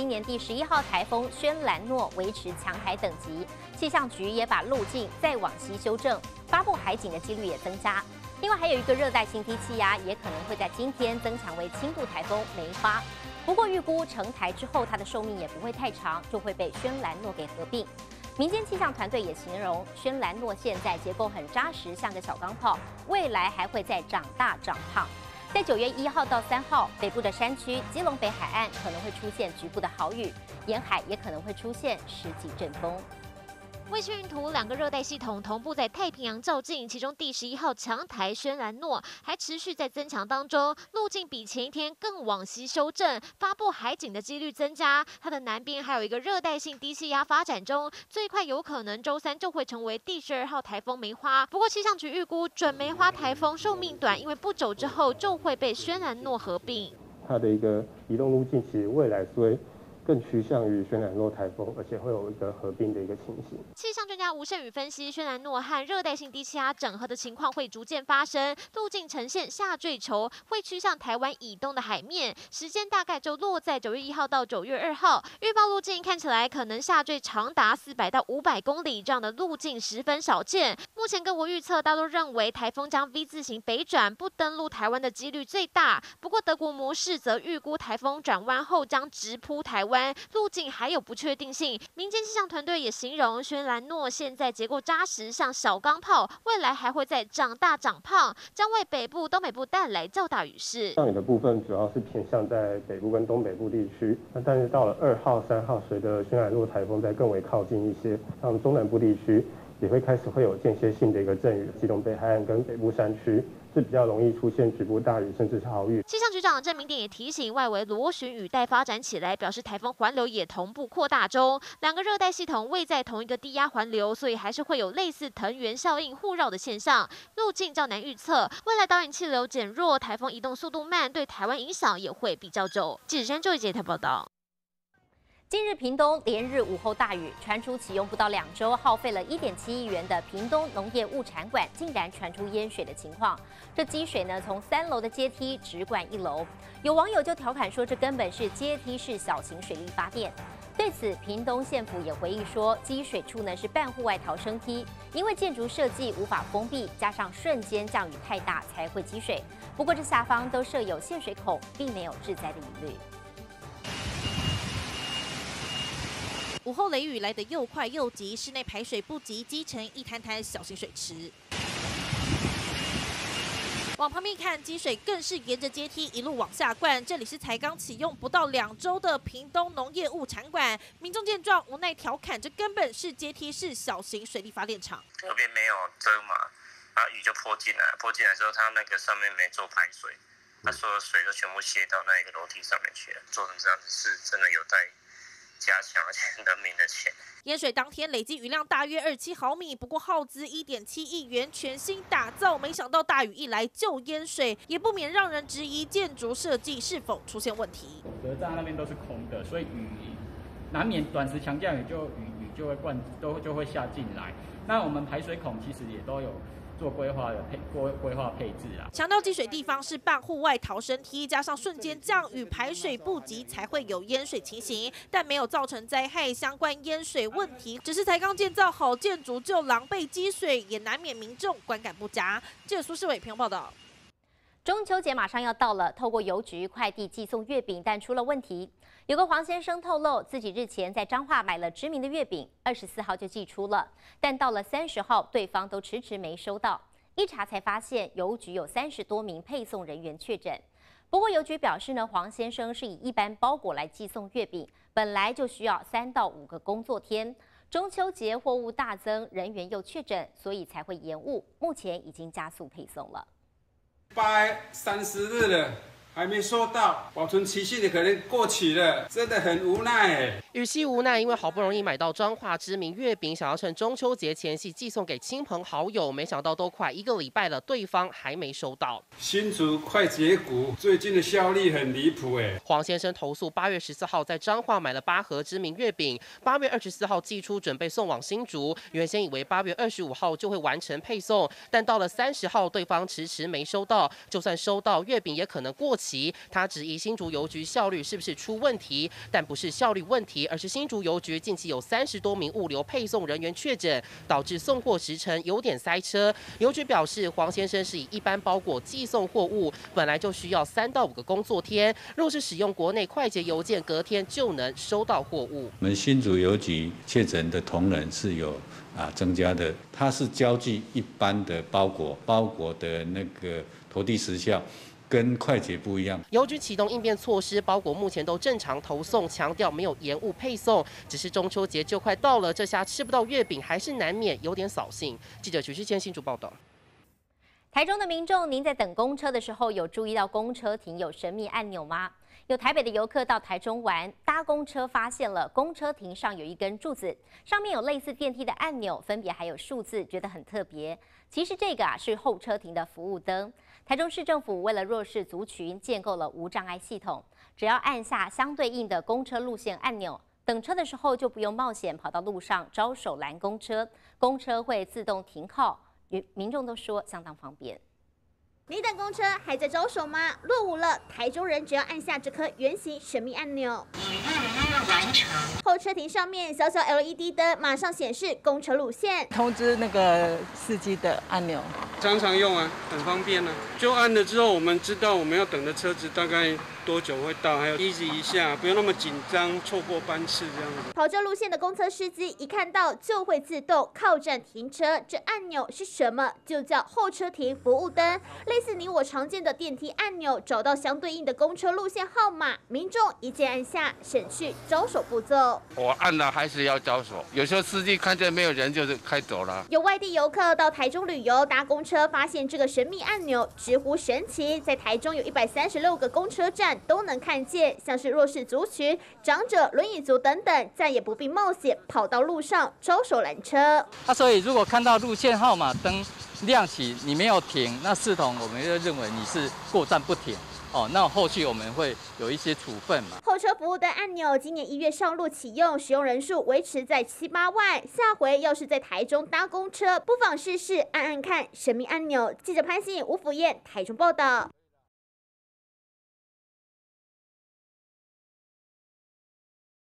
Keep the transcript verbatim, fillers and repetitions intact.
今年第十一号台风轩兰诺维持强台等级，气象局也把路径再往西修正，发布海警的几率也增加。另外，还有一个热带性低气压也可能会在今天增强为轻度台风梅花，不过预估成台之后它的寿命也不会太长，就会被轩兰诺给合并。 民间气象团队也形容，轩兰诺现在结构很扎实，像个小钢炮，未来还会再长大长胖。在九月一号到三号，北部的山区、基隆北海岸可能会出现局部的豪雨，沿海也可能会出现十几阵风。 卫星云图两个热带系统同步在太平洋较劲，其中第十一号强台轩兰诺还持续在增强当中，路径比前一天更往西修正，发布海警的几率增加。它的南边还有一个热带性低气压发展中，最快有可能周三就会成为第十二号台风梅花。不过气象局预估准梅花台风寿命短，因为不久之后就会被轩兰诺合并。它的一个移动路径其实未来所以 更趋向于轩兰诺台风，而且会有一个合并的一个情形。气象专家吴胜宇分析，轩兰诺和热带性低气压整合的情况会逐渐发生，路径呈现下坠球，会趋向台湾以东的海面，时间大概就落在九月一号到九月二号。预报路径看起来可能下坠长达四百到五百公里，这样的路径十分少见。目前各国预测大多认为台风将 V 字形北转，不登陆台湾的几率最大。不过德国模式则预估台风转弯后将直扑台湾。 路径还有不确定性，民间气象团队也形容轩兰诺现在结构扎实，像小钢炮，未来还会再长大长胖，将为北部、东北部带来较大雨势。降雨的部分主要是偏向在北部跟东北部地区，那但是到了二号、三号，随着轩兰诺台风再更为靠近一些，像中南部地区也会开始会有间歇性的一个阵雨，基隆北海岸跟北部山区 是比较容易出现局部大雨甚至是豪雨。气象局长郑明典也提醒，外围螺旋雨带发展起来，表示台风环流也同步扩大中。两个热带系统位在同一个低压环流，所以还是会有类似藤原效应互绕的现象，路径较难预测。未来导引气流减弱，台风移动速度慢，对台湾影响也会比较久。记者张周怡杰报道。 近日，屏东连日午后大雨，传出启用不到两周、耗费了 一点七亿元的屏东农业物产馆，竟然传出淹水的情况。这积水呢，从三楼的阶梯直灌一楼。有网友就调侃说，这根本是阶梯式小型水力发电。对此，屏东县府也回应说，积水处呢是半户外逃生梯，因为建筑设计无法封闭，加上瞬间降雨太大才会积水。不过，这下方都设有泄水孔，并没有致灾的疑虑。 午后雷雨来得又快又急，室内排水不及，积成一滩滩小型水池。往旁边看，积水更是沿着阶梯一路往下灌。这里是才刚启用不到两周的屏东农业物产馆，民众见状无奈调侃：这根本是阶梯式小型水力发电厂。这边没有遮嘛，然后雨就泼进来，泼进来之后，它那个上面没做排水，它所有水都全部泄到那一个楼梯上面去了。做成这样子是真的有待 加强人民的钱。淹水当天累积雨量大约二十七毫米，不过耗资 一点七亿元全新打造，没想到大雨一来就淹水，也不免让人质疑建筑设计是否出现问题。隔栅那边都是空的，所以雨难免短时强降雨就雨雨就会灌都就会下进来。那我们排水孔其实也都有 做规划的配规规划配置啦。强调积水地方是半户外逃生梯，加上瞬间降雨排水不及，才会有淹水情形，但没有造成灾害。相关淹水问题只是才刚建造好建筑就狼狈积水，也难免民众观感不佳。记者苏世伟平报道。中秋节马上要到了，透过邮局快递寄送月饼，但出了问题。有个黄先生透露，自己日前在彰化买了知名的月饼，二十四号就寄出了，但到了三十号，对方都迟迟没收到。一查才发现，邮局有三十多名配送人员确诊。不过邮局表示呢，黄先生是以一般包裹来寄送月饼，本来就需要三到五个工作天。中秋节货物大增，人员又确诊，所以才会延误。目前已经加速配送了。 八月三十日了，还没收到，保存期限的可能过期了，真的很无奈。与其无奈，因为好不容易买到彰化知名月饼，想要趁中秋节前夕寄送给亲朋好友，没想到都快一个礼拜了，对方还没收到。新竹快捷股最近的效率很离谱哎。黄先生投诉，八月十四号在彰化买了八盒知名月饼，八月二十四号寄出，准备送往新竹。原先以为八月二十五号就会完成配送，但到了三十号，对方迟迟没收到。就算收到月饼，也可能过奇，他质疑新竹邮局效率是不是出问题，但不是效率问题，而是新竹邮局近期有三十多名物流配送人员确诊，导致送货时程有点塞车。邮局表示，黄先生是以一般包裹寄送货物，本来就需要三到五个工作天，若是使用国内快捷邮件，隔天就能收到货物。我们新竹邮局确诊的同仁是有。 啊，增加的，它是交际一般的包裹，包裹的那个投递时效。 跟快捷不一样，邮局启动应变措施，包裹目前都正常投送，强调没有延误配送。只是中秋节就快到了，这下吃不到月饼还是难免有点扫兴。记者许世谦新竹报道。台中的民众，您在等公车的时候有注意到公车亭有神秘按钮吗？有台北的游客到台中玩，搭公车发现了公车亭上有一根柱子，上面有类似电梯的按钮，分别还有数字，觉得很特别。其实这个啊是候车亭的服务灯。 台中市政府为了弱势族群建构了无障碍系统，只要按下相对应的公车路线按钮，等车的时候就不用冒险跑到路上招手拦公车，公车会自动停靠，民众都说相当方便。你等公车还在招手吗？落伍了，台中人只要按下这颗圆形神秘按钮。 候车亭上面小小 L E D 灯马上显示公车路线，通知那个司机的按钮，常常用啊，很方便啊。就按了之后，我们知道我们要等的车子大概多久会到，还有 easy 一下，不用那么紧张，错过班次这样子。跑这路线的公车司机一看到就会自动靠站停车，这按钮是什么？就叫候车亭服务灯，类似你我常见的电梯按钮。找到相对应的公车路线号码，民众一键按下，省去 招手步骤，我按了还是要招手。有时候司机看见没有人就是开走了。有外地游客到台中旅游搭公车，发现这个神秘按钮，直呼神奇。在台中有一百三十六个公车站都能看见，像是弱势族群、长者、轮椅族等等，再也不必冒险跑到路上招手拦车。啊，所以如果看到路线号码灯亮起，你没有停，那视同我们就认为你是过站不停。 哦，那后续我们会有一些处分嘛？候车服务灯按钮今年一月上路启用，使用人数维持在七八万。下回要是在台中搭公车，不妨试试按按看神秘按钮。记者潘欣颖、吴福燕，台中报道。